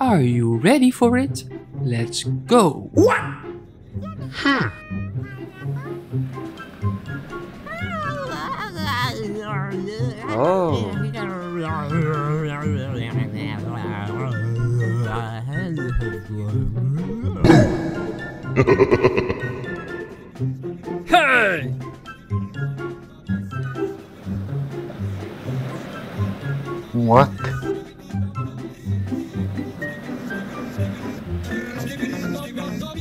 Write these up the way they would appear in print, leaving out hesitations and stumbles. Are you ready for it? Let's go! What? Huh. Oh. Hey! What?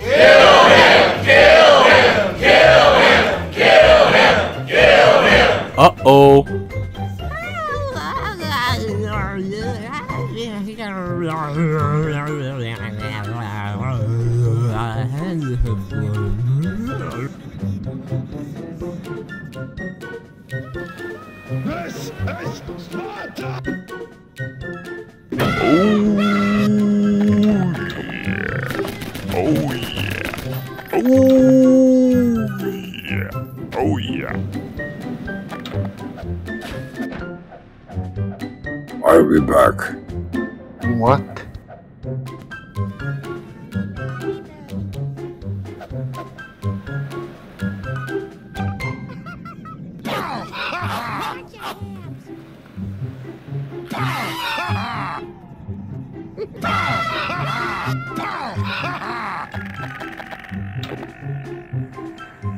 Kill him! Kill him! Kill him! Kill him! Kill him! Uh-oh! This is Sparta! I'll be back. What?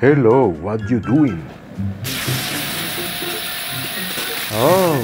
Hello, what you doing? Oh.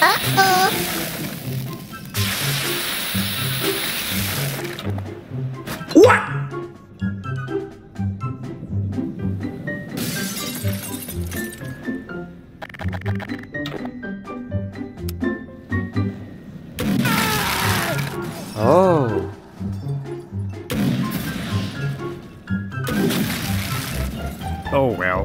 Uh-oh. What? Oh. Oh, well.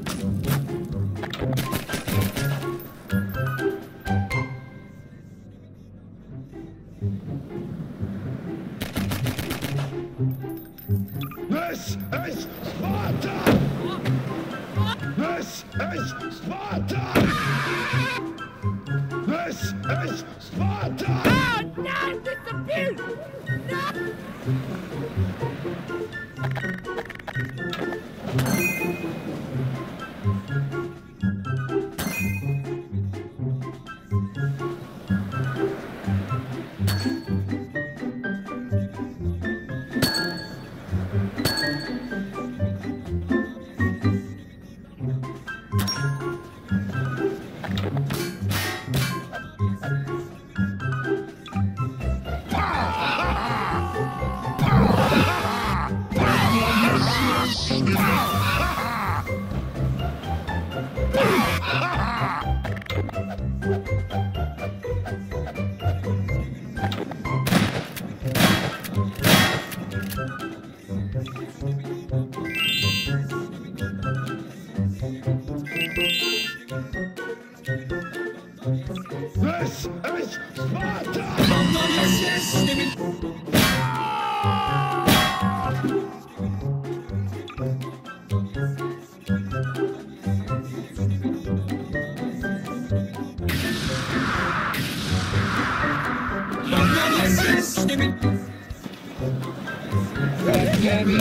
This is Sparta! This is Sparta! This is Sparta! Oh no, it's abuse! This is Sparta! Give me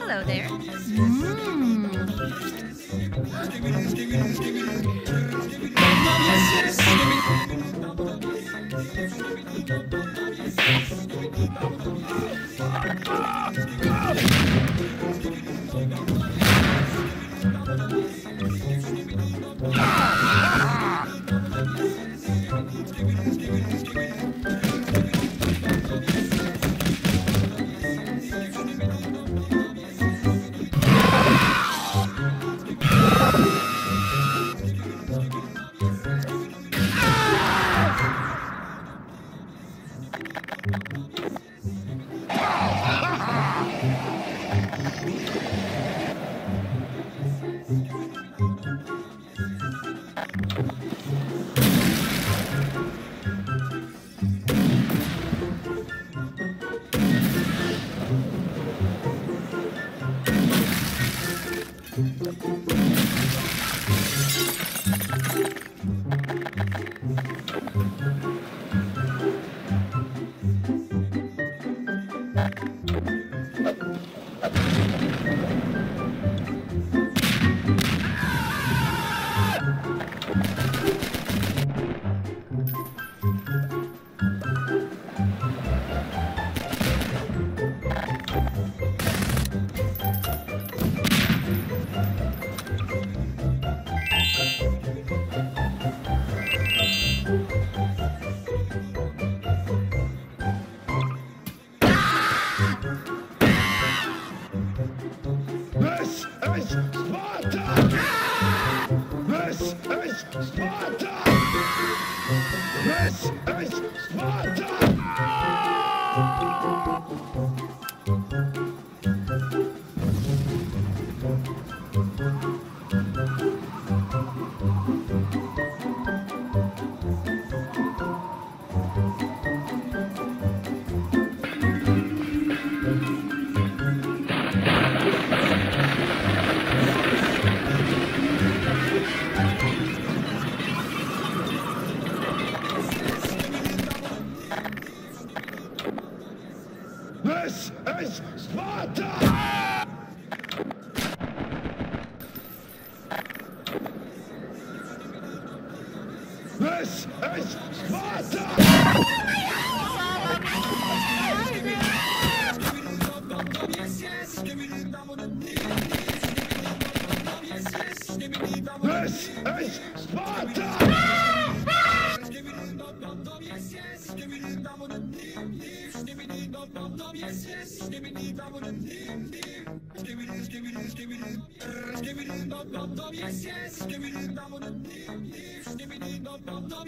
Hello there.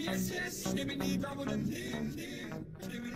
Yes, yes,